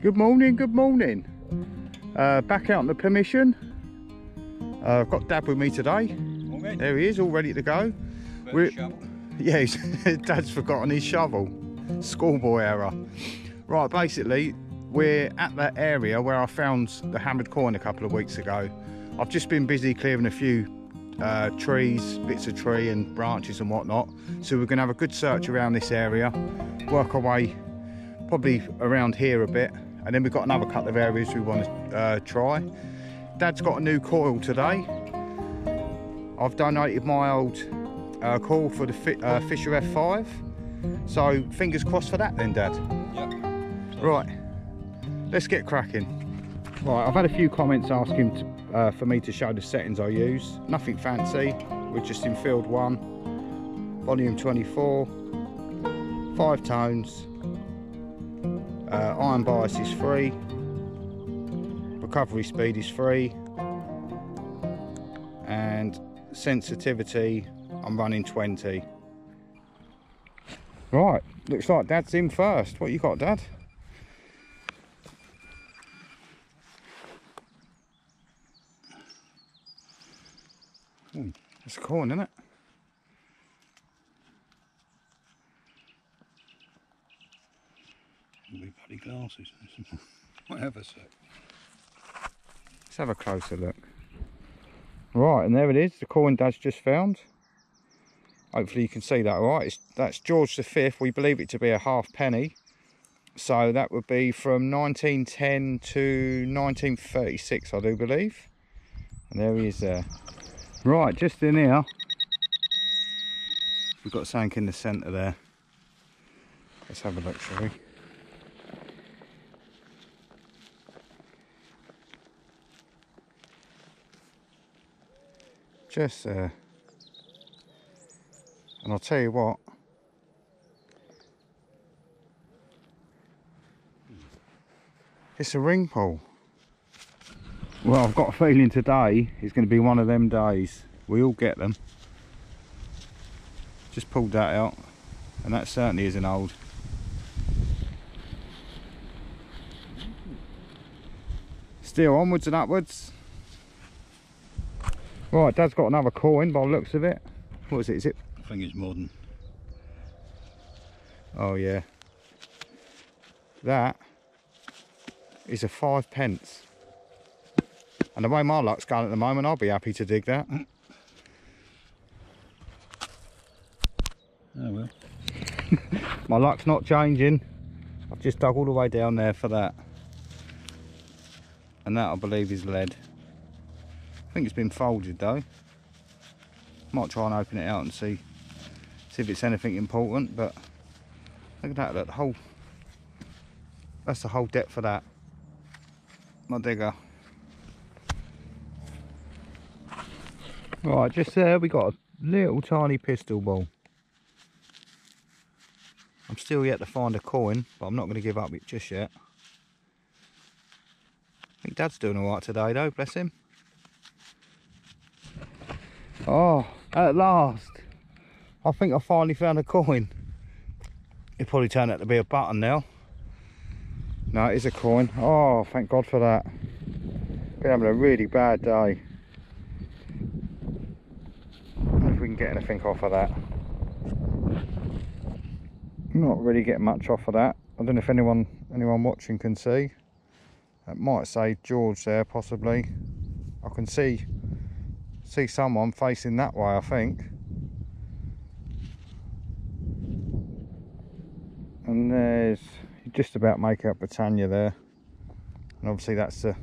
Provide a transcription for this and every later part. Good morning, good morning. Back out on the permission. I've got Dad with me today. Morning. There he is, all ready to go. Yeah, Dad's forgotten his shovel. Schoolboy error. Right, basically, we're at that area where I found the hammered coin a couple of weeks ago. I've just been busy clearing a few trees, bits of tree and branches and whatnot. So we're gonna have a good search around this area, work our way probably around here a bit, and then we've got another couple of areas we want to try. Dad's got a new coil today. I've donated my old coil for the Fisher F5, so fingers crossed for that then, Dad. Yep. Right, let's get cracking. Right, I've had a few comments asking for me to show the settings I use. Nothing fancy, we're just in field 1, volume 24, 5 tones, iron bias is free, recovery speed is free, and sensitivity I'm running 20. Right, looks like Dad's in first. What you got, Dad? Ooh, that's a coin, isn't it? Bloody glasses. Whatever, so let's have a closer look. Right, and there it is, the coin Dad's just found. Hopefully you can see that right. That's George V. We believe it to be a half penny, so that would be from 1910 to 1936, I do believe. And there he is there. Right, just in here we've got something in the centre there. Let's have a look, shall we? Just there. And I'll tell you what, it's a ring pull. Well, I've got a feeling today is going to be one of them days. We all get them. Just pulled that out, and that certainly isn't old. Still onwards and upwards. Right, Dad's got another coin by the looks of it. What is it? Is it? I think it's modern. Oh yeah. That is a 5 pence. And the way my luck's going at the moment, I'll be happy to dig that. Oh well. My luck's not changing. I've just dug all the way down there for that. And that I believe is lead. I think it's been folded though. Might try and open it out and see if it's anything important, but look at that, that's the whole depth of that. My digger. Right, just there we got a little tiny pistol ball. I'm still yet to find a coin, but I'm not going to give up it just yet. I think Dad's doing alright today though, bless him. Oh, at last. I think I finally found a coin. It probably turned out to be a button now. No, it is a coin. Oh, thank God for that. Been having a really bad day. If we can get anything off of that. I'm not really getting much off of that. I don't know if anyone watching can see. That might say George there, possibly. I can see someone facing that way, I think, and there's, you just about make out Britannia there, and obviously that's the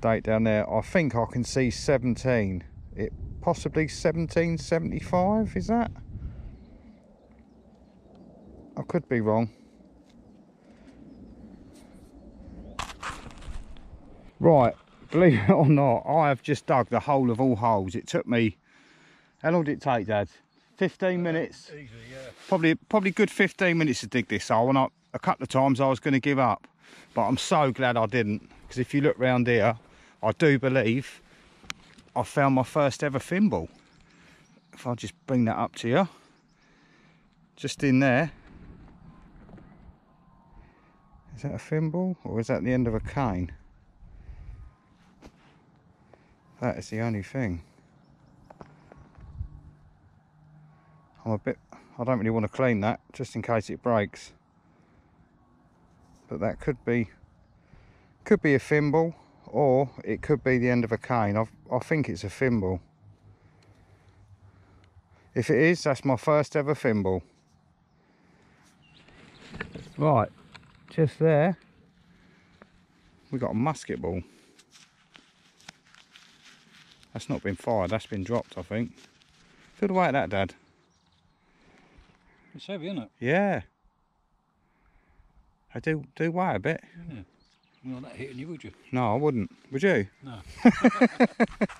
date down there. I think I can see 17, it possibly 1775, is that? I could be wrong. Right, believe it or not, I have just dug the whole of all holes. It took me, how long did it take, Dad? 15 minutes? Easy, yeah. Probably good 15 minutes to dig this hole, and a couple of times I was going to give up, but I'm so glad I didn't, because if you look round here, I do believe I found my first ever thimble. if I'll just bring that up to you, just in there. Is that a thimble or is that the end of a cane? That is the only thing. I'm a bit, I don't really want to clean that just in case it breaks. But that could be a thimble or it could be the end of a cane. I think it's a thimble. If it is, that's my first ever thimble. Right, just there, we got a musket ball. That's not been fired, that's been dropped, I think. Feel the weight of that, Dad. It's heavy, isn't it? Yeah. I do weigh a bit. Yeah. You're not hitting you, would you? No, I wouldn't. Would you? No.